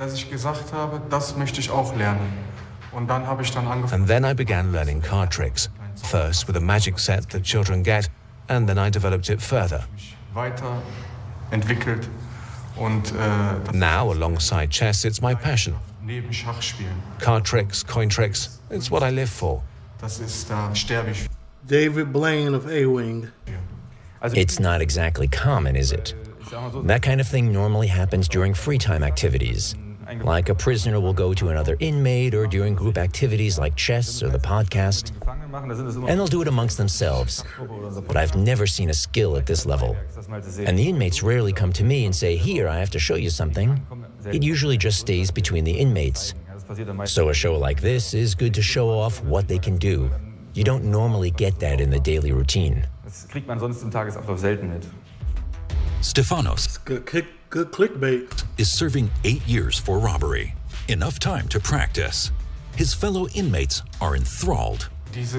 And then I began learning card tricks. First with a magic set that children get, and then I developed it further. Now, alongside chess, it's my passion. Card tricks, coin tricks, it's what I live for. David Blaine of A-Wing. It's not exactly common, is it? That kind of thing normally happens during free time activities. Like a prisoner will go to another inmate or during group activities like chess or the Podknast, and they'll do it amongst themselves. But I've never seen a skill at this level. And the inmates rarely come to me and say, here, I have to show you something. It usually just stays between the inmates. So a show like this is good to show off what they can do. You don't normally get that in the daily routine. Stefanos good clickbait. Is serving 8 years for robbery. Enough time to practice. His fellow inmates are enthralled. Yeah, he's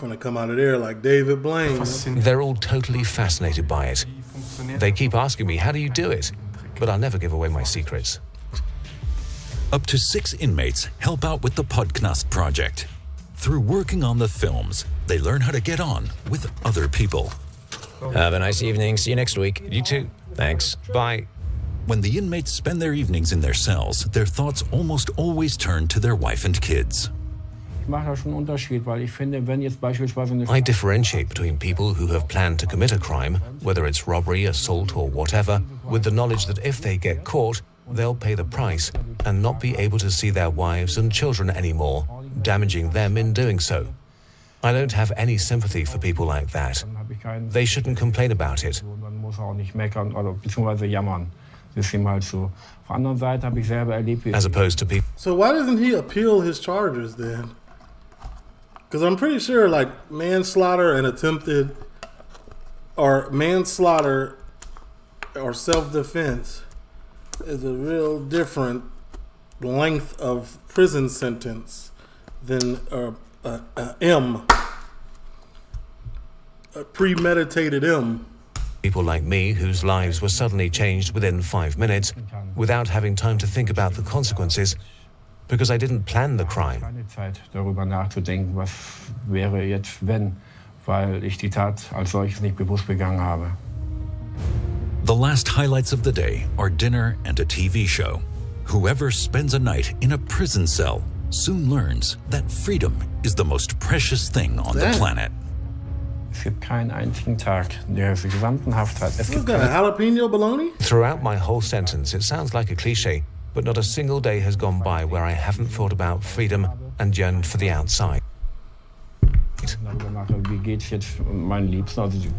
gonna come out of there like David Blaine. They're all totally fascinated by it. They keep asking me, how do you do it? But I'll never give away my secrets. Up to 6 inmates help out with the Podknast project. Through working on the films, they learn how to get on with other people. Have a nice evening. See you next week. You too. Thanks. Bye. When the inmates spend their evenings in their cells, their thoughts almost always turn to their wife and kids. I differentiate between people who have planned to commit a crime, whether it's robbery, assault, or whatever, with the knowledge that if they get caught, they'll pay the price and not be able to see their wives and children anymore, damaging them in doing so. I don't have any sympathy for people like that. They shouldn't complain about it. As opposed to people. So why doesn't he appeal his charges then? Because I'm pretty sure like manslaughter and attempted, or manslaughter or self-defense is a real different length of prison sentence than a premeditated M. People like me, whose lives were suddenly changed within 5 minutes, without having time to think about the consequences, because I didn't plan the crime. The last highlights of the day are dinner and a TV show. Whoever spends a night in a prison cell soon learns that freedom is the most precious thing on the planet. We've got a jalapeno bologna? Throughout my whole sentence, it sounds like a cliche, but not a single day has gone by where I haven't thought about freedom and yearned for the outside.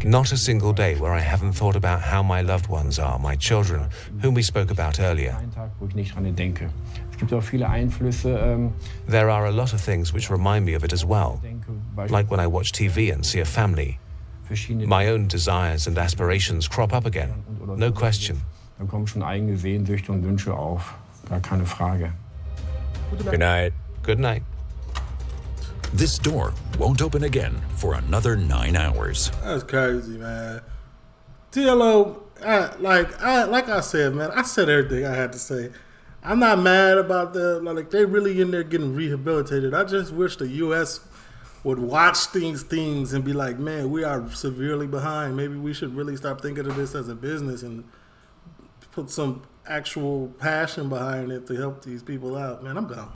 Not a single day where I haven't thought about how my loved ones are, my children, whom we spoke about earlier. There are a lot of things which remind me of it as well, like when I watch TV and see a family. My own desires and aspirations crop up again, no question. Good night. Good night. This door won't open again for another 9 hours. That's crazy, man. TLO, like I said, man, I said everything I had to say. I'm not mad about the, like, they really in there getting rehabilitated. I just wish the U.S. would watch these things and be like, man, we are severely behind. Maybe we should really stop thinking of this as a business and put some actual passion behind it to help these people out. Man, I'm gone.